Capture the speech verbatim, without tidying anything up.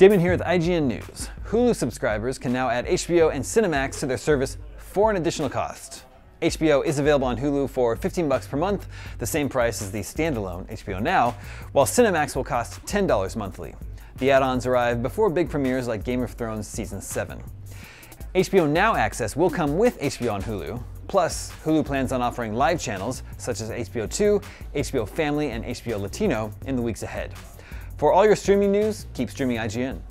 Damon here with I G N News. Hulu subscribers can now add H B O and Cinemax to their service for an additional cost. H B O is available on Hulu for fifteen bucks per month, the same price as the standalone H B O Now, while Cinemax will cost ten dollars monthly. The add-ons arrive before big premieres like Game of Thrones Season seven. H B O Now access will come with H B O on Hulu. Plus, Hulu plans on offering live channels such as H B O two, H B O Family, and H B O Latino in the weeks ahead. For all your streaming news, keep streaming I G N.